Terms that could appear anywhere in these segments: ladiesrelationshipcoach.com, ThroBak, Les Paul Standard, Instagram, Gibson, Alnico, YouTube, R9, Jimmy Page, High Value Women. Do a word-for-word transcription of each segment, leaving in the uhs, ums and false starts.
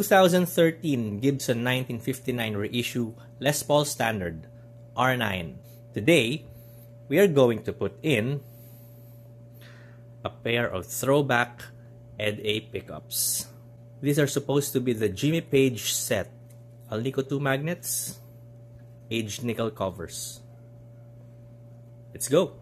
twenty thirteen Gibson nineteen fifty-nine reissue Les Paul Standard R nine. Today, we are going to put in a pair of ThroBak E D A pickups. These are supposed to be the Jimmy Page set. Alnico two magnets, aged nickel covers. Let's go!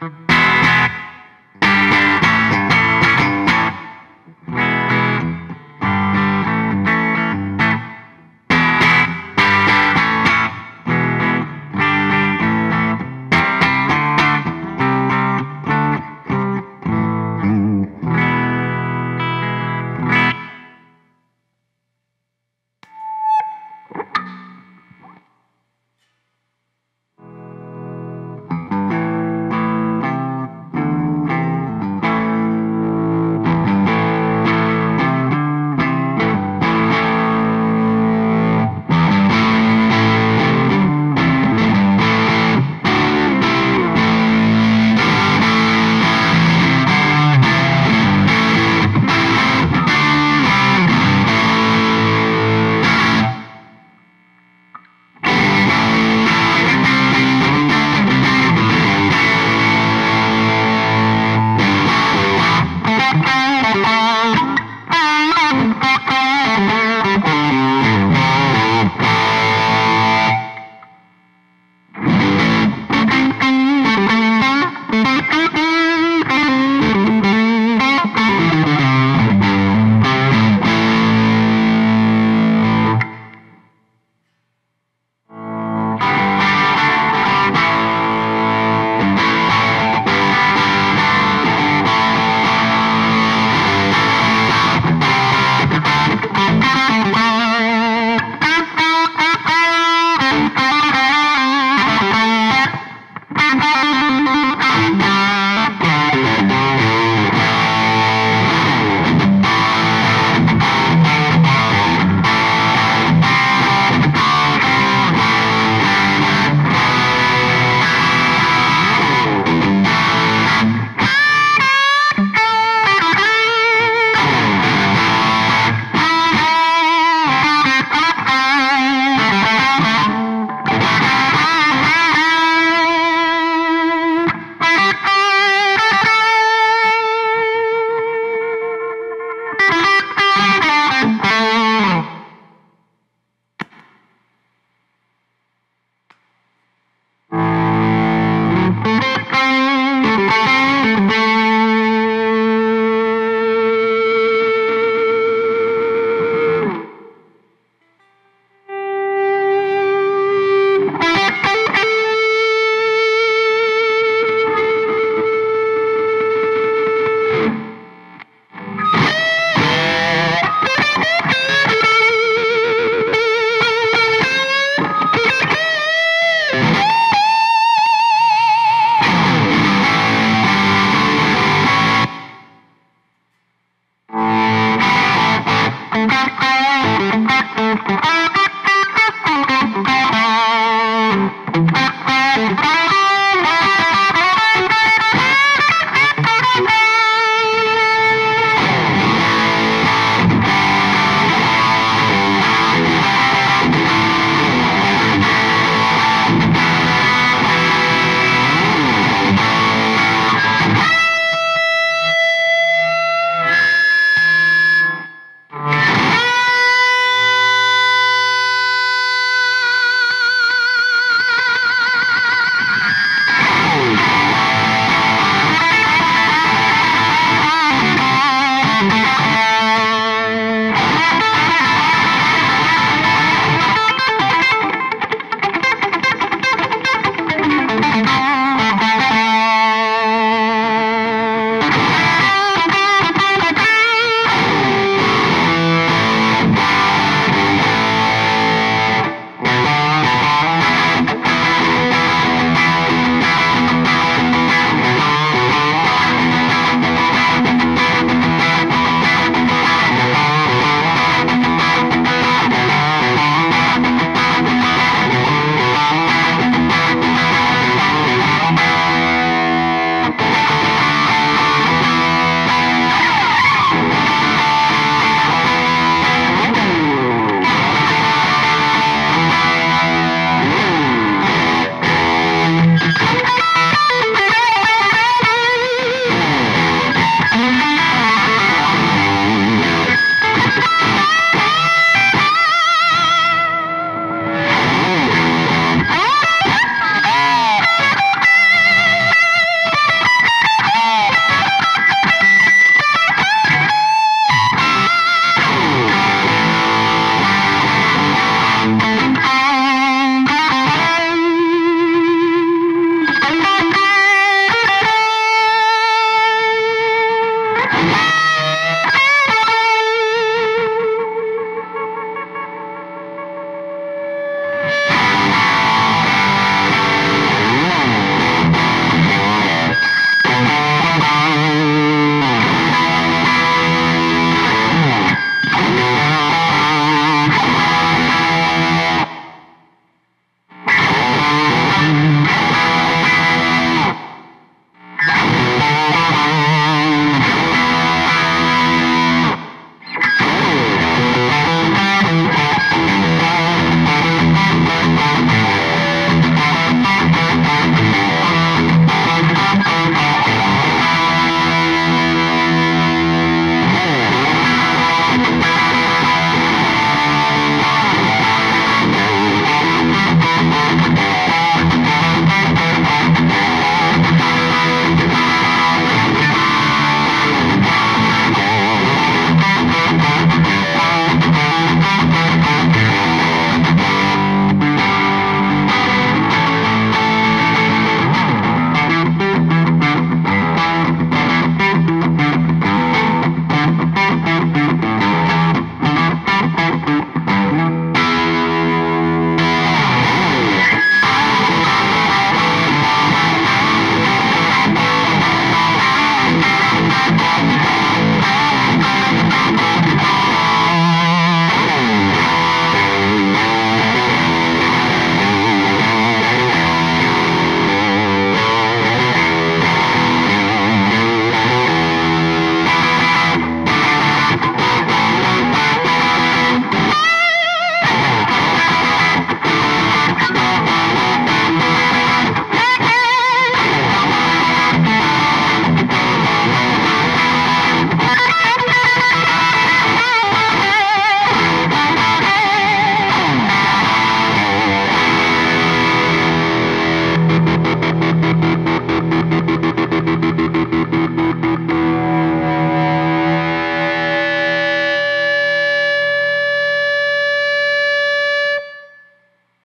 Thank you.